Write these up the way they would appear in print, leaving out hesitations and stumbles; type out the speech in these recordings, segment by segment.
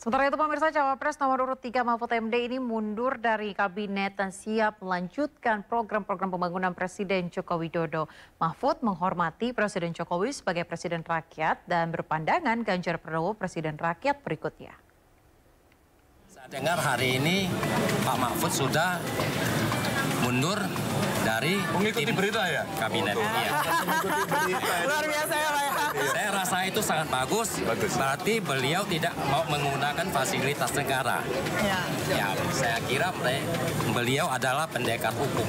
Sementara itu pemirsa, Cawapres nomor urut 3 Mahfud MD ini mundur dari kabinet dan siap melanjutkan program-program pembangunan Presiden Joko Widodo. Mahfud menghormati Presiden Jokowi sebagai Presiden Rakyat dan berpandangan Ganjar Pranowo Presiden Rakyat berikutnya. Saya dengar hari ini Pak Mahfud sudah mundur dari tim berita ya kabinetnya. Luar biasa ya Pak. Saya rasa itu sangat bagus, berarti beliau tidak mau menggunakan fasilitas negara. Ya, saya kira beliau adalah pendekar hukum.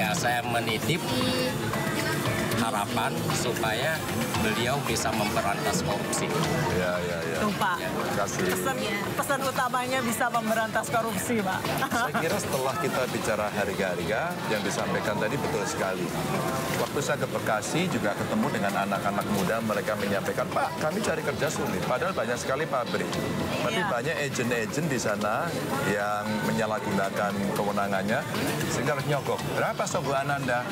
Ya, saya menitip harapan supaya beliau bisa memberantas korupsi. Ya. Tuh, Pak. Ya. Terima kasih. Pesan utamanya bisa memberantas korupsi, Pak. Saya kira setelah kita bicara harga-harga yang disampaikan tadi betul sekali. Waktu saya ke Bekasi juga ketemu dengan anak-anak muda, mereka menyampaikan, Pak, kami cari kerja sulit. Padahal banyak sekali pabrik. Tapi banyak agen-agen di sana yang menyalahgunakan kewenangannya sehingga harus nyogok. Berapa sogokan Anda?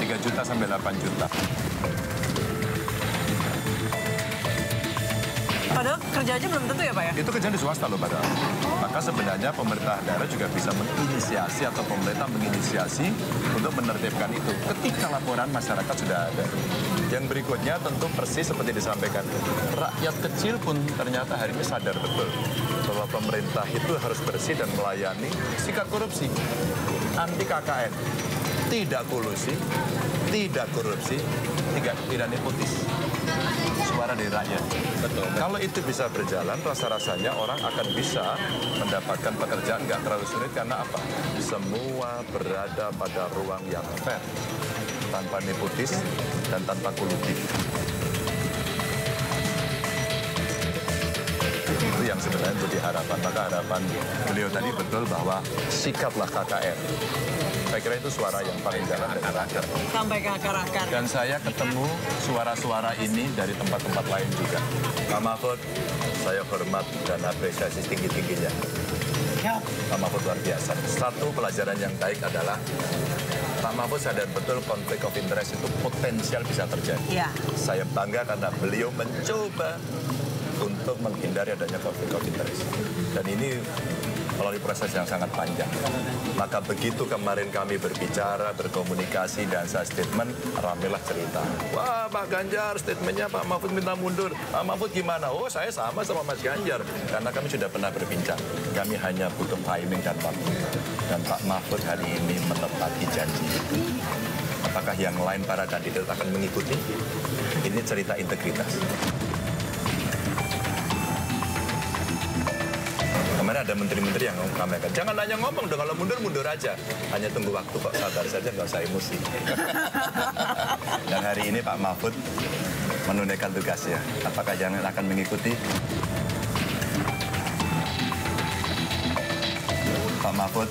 3 juta sampai 8 juta. Padahal kerja aja belum tentu ya Pak ya? Itu kerjaan di swasta loh padahal. Maka sebenarnya pemerintah daerah juga bisa menginisiasi atau pemerintah menginisiasi untuk menertibkan itu ketika laporan masyarakat sudah ada. Yang berikutnya tentu persis seperti disampaikan. Rakyat kecil pun ternyata hari ini sadar betul bahwa pemerintah itu harus bersih dan melayani sikap korupsi. Anti KKN, tidak kolusi, tidak korupsi, tidak nepotis. Suara dari rakyat. Betul. Kalau itu bisa berjalan, rasa-rasanya orang akan bisa mendapatkan pekerjaan nggak terlalu sulit karena apa? Semua berada pada ruang yang fair, tanpa nepotis dan tanpa kolusi. Itu yang sebenarnya itu diharapkan. Maka harapan beliau tadi betul bahwa sikaplah KKN. Saya kira itu suara yang paling dalam dari akar. Sampai ke akar-akar. Dan saya ketemu suara-suara ini dari tempat-tempat lain juga. Pak Mahfud, saya hormat dan apresiasi tinggi-tingginya. Pak Mahfud luar biasa. Satu pelajaran yang baik adalah Pak Mahfud sadar betul konflik of interest itu potensial bisa terjadi. Saya bangga karena beliau mencoba untuk menghindari adanya konflik of interest. Dan ini melalui proses yang sangat panjang. Maka begitu kemarin kami berbicara, berkomunikasi, dan saya statement, ramelah cerita. Wah, Pak Ganjar, statementnya Pak Mahfud minta mundur. Pak Mahfud gimana? Oh, saya sama Mas Ganjar. Karena kami sudah pernah berbincang. Kami hanya butuh timing dan waktu. Dan Pak Mahfud hari ini menepati janji. Apakah yang lain para kandidat akan mengikuti? Ini cerita integritas. Ada menteri-menteri yang ngomong, jangan hanya ngomong dong, kalau mundur aja, hanya tunggu waktu kok, sabar saja, nggak usah emosi. Dan hari ini Pak Mahfud menunaikan tugasnya, apakah yang akan mengikuti? Pak Mahfud,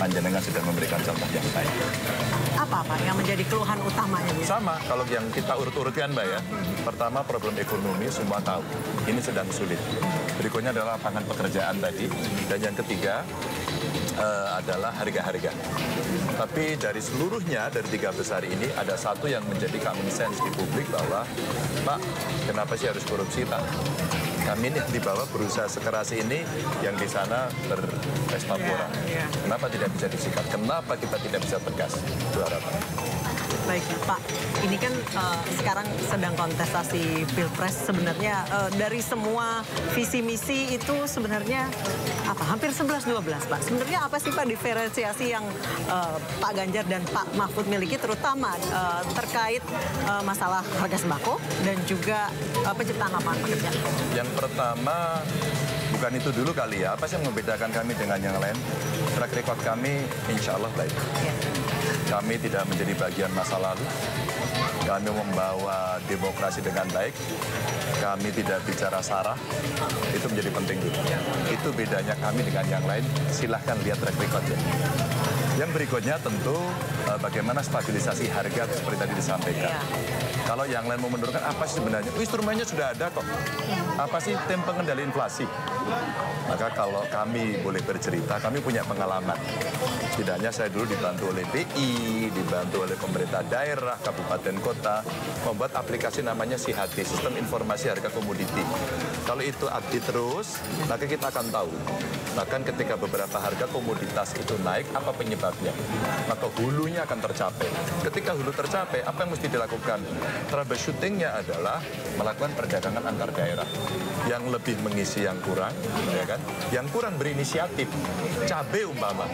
panjenengan sudah memberikan contoh yang baik. Apa yang menjadi keluhan utamanya? Sama, kalau yang kita urut-urutkan Mbak ya. Pertama, problem ekonomi semua tahu. Ini sedang sulit. Berikutnya adalah lapangan pekerjaan tadi. Dan yang ketiga adalah harga-harga. Tapi dari seluruhnya, dari 3 besar ini, ada satu yang menjadi common sense di publik bahwa, Pak, kenapa sih harus korupsi, Pak? Kami ini di bawah berusaha sekeras ini, yang di sana berpesta pora. Kenapa tidak bisa disikat? Kenapa kita tidak bisa tegas? Itu harapan. Baik, Pak. Ini kan sekarang sedang kontestasi Pilpres sebenarnya. Dari semua visi-misi itu sebenarnya hampir 11-12, Pak. Sebenarnya apa sih, Pak, diferensiasi yang Pak Ganjar dan Pak Mahfud miliki, terutama terkait masalah harga sembako dan juga penciptaan lapangan pekerjaan? Yang pertama, bukan itu dulu kali ya. Apa sih yang membedakan kami dengan yang lain? Track record kami, insya Allah baik. Kami tidak menjadi bagian masa lalu, kami membawa demokrasi dengan baik, kami tidak bicara sara, itu menjadi penting juga. Itu bedanya kami dengan yang lain, silahkan lihat track recordnya. Yang berikutnya tentu bagaimana stabilisasi harga seperti tadi disampaikan. Kalau yang lain mau menurunkan, apa sih sebenarnya? Instrumennya sudah ada kok. Apa sih tim pengendali inflasi? Maka kalau kami boleh bercerita, kami punya pengalaman. Setidaknya saya dulu dibantu oleh BI, dibantu oleh pemerintah daerah, kabupaten kota, membuat aplikasi namanya Sihati, Sistem Informasi Harga Komoditi. Kalau itu update terus, maka kita akan tahu. Bahkan ketika beberapa harga komoditas itu naik, apa penyebabnya? Maka hulunya akan tercapai. Ketika hulu tercapai, apa yang mesti dilakukan? Troubleshootingnya adalah melakukan perdagangan antar daerah. Yang lebih mengisi yang kurang, ya kan? Yang kurang berinisiatif. Cabai umpama.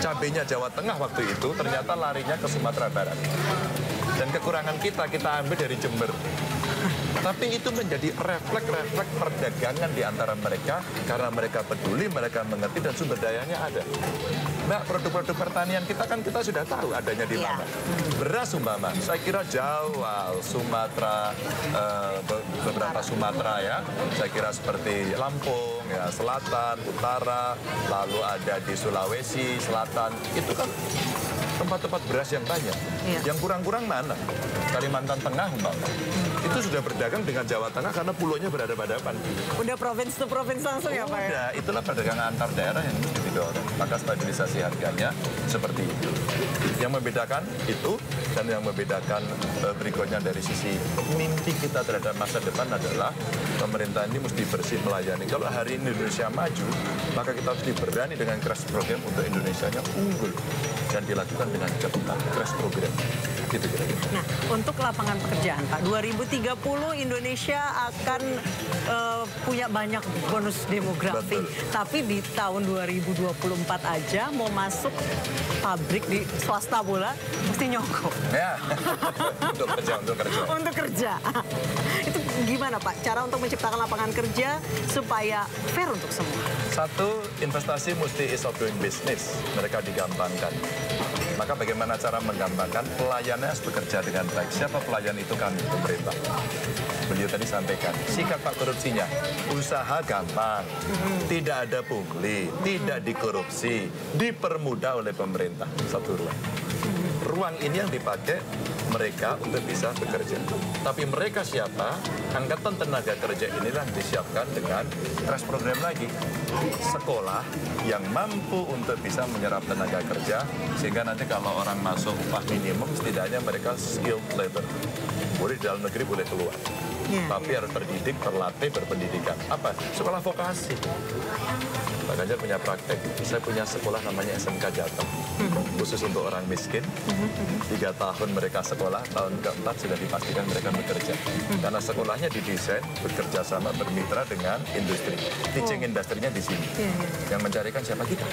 Cabainya Jawa Tengah waktu itu ternyata larinya ke Sumatera Barat. Dan kekurangan kita ambil dari Jember. Tapi itu menjadi refleks perdagangan di antara mereka, karena mereka peduli, mereka mengerti, dan sumber dayanya ada. Mbak, produk-produk pertanian kita kan kita sudah tahu adanya di mana. Beras umpama, saya kira Jawa, Sumatera, beberapa Sumatera ya, saya kira seperti Lampung, ya, Selatan, Utara, lalu ada di Sulawesi, Selatan, itu kan tempat-tempat beras yang banyak. Yang kurang-kurang mana? Kalimantan Tengah umpama. Itu sudah berdagang dengan Jawa Tengah karena pulau-nya berhadapan-hadapan. Udah provinsi to provinsi langsung ya Pak? Udah, itulah perdagangan antar daerah yang mesti didorong. Maka stabilisasi harganya seperti itu. Yang membedakan itu, dan yang membedakan berikutnya dari sisi mimpi kita terhadap masa depan adalah pemerintah ini mesti bersih melayani. Kalau hari ini Indonesia maju, maka kita mesti berani dengan crash program untuk Indonesianya unggul. Dan dilakukan dengan cepat, crash program. Gitu, kira-kira. Nah, untuk lapangan pekerjaan Pak, 2030 Indonesia akan punya banyak bonus demografi. Betul. Tapi di tahun 2024 aja mau masuk pabrik di swasta bola, mesti nyogok. Ya, untuk kerja. Untuk kerja. Itu gimana Pak, cara untuk menciptakan lapangan kerja supaya fair untuk semua? Satu, investasi mesti ease of doing business. Mereka digampangkan. Maka bagaimana cara menggambarkan pelayannya harus bekerja dengan baik. Siapa pelayan itu? Kami, pemerintah. Beliau tadi sampaikan, sikap Pak korupsinya, usaha gampang, tidak ada pungli, tidak dikorupsi, dipermudah oleh pemerintah. Satu ruang. Ruang ini yang dipakai mereka untuk bisa bekerja. Tapi mereka siapa? Angkatan tenaga kerja inilah disiapkan dengan crash program lagi. Sekolah yang mampu untuk bisa menyerap tenaga kerja, sehingga nanti kalau orang masuk upah minimum, setidaknya mereka skilled labor. Boleh dalam negeri, boleh keluar. Tapi harus terdidik, terlatih, berpendidikan. Apa? Sekolah vokasi. Pak Ganjar punya praktek. Saya punya sekolah namanya SMK Jateng. Khusus untuk orang miskin. 3 tahun mereka sekolah, tahun ke-4 sudah dipastikan mereka bekerja. Karena sekolahnya didesain, bekerja sama, bermitra dengan industri. Teaching industrinya di sini. Yang mencarikan siapa? Kita.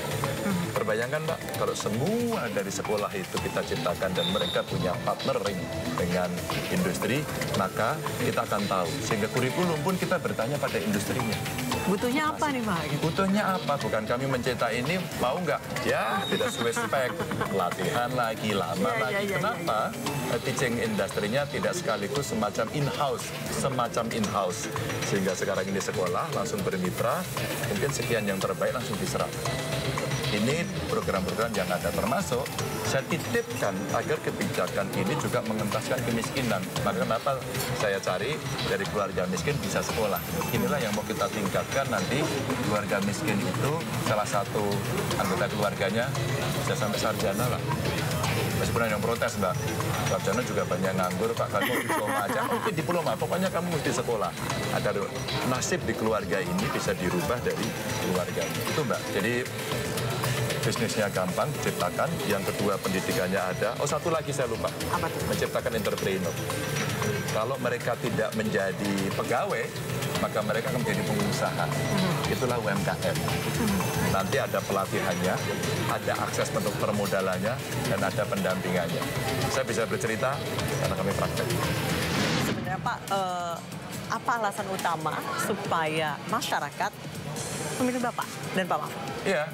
Terbayangkan Pak, kalau semua dari sekolah itu kita ciptakan dan mereka punya partnering dengan industri, maka kita akan tahu. Sehingga kurikulum pun kita bertanya pada industrinya. Butuhnya apa nih Pak? Butuhnya apa? Bukan kami mencetak ini, mau nggak? Ya, tidak sesuai spek. Latihan lagi, lama lagi. Kenapa? Teaching industrinya tidak sekaligus semacam in-house. Sehingga sekarang ini sekolah langsung bermitra, mungkin sekian yang terbaik langsung diserap. Ini program-program yang ada, termasuk saya titipkan agar kebijakan ini juga mengentaskan kemiskinan. Maka kenapa saya cari dari keluarga miskin bisa sekolah. Inilah yang mau kita tingkatkan nanti. Keluarga miskin itu salah satu anggota keluarganya bisa sampai sarjana lah. Sebenarnya yang protes Mbak, sarjana juga banyak nganggur Pak, kamu diploma aja, mungkin diploma, pokoknya kamu mesti sekolah. Agar nasib di keluarga ini bisa dirubah dari keluarga itu Mbak. Jadi bisnisnya gampang, diciptakan. Yang kedua, pendidikannya ada. Oh, satu lagi saya lupa. Apa itu? Menciptakan entrepreneur. Kalau mereka tidak menjadi pegawai, maka mereka akan menjadi pengusaha. Itulah UMKM. Nanti ada pelatihannya, ada akses untuk permodalannya, dan ada pendampingannya. Saya bisa bercerita karena kami praktek. Sebenarnya Pak, apa alasan utama supaya masyarakat memilih Bapak dan Pak Mahfud? Iya.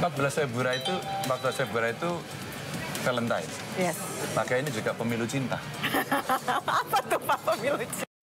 14 Februari itu Valentine. Yes. Maka ini juga pemilu cinta. Apa tuh Pak, pemilu cinta?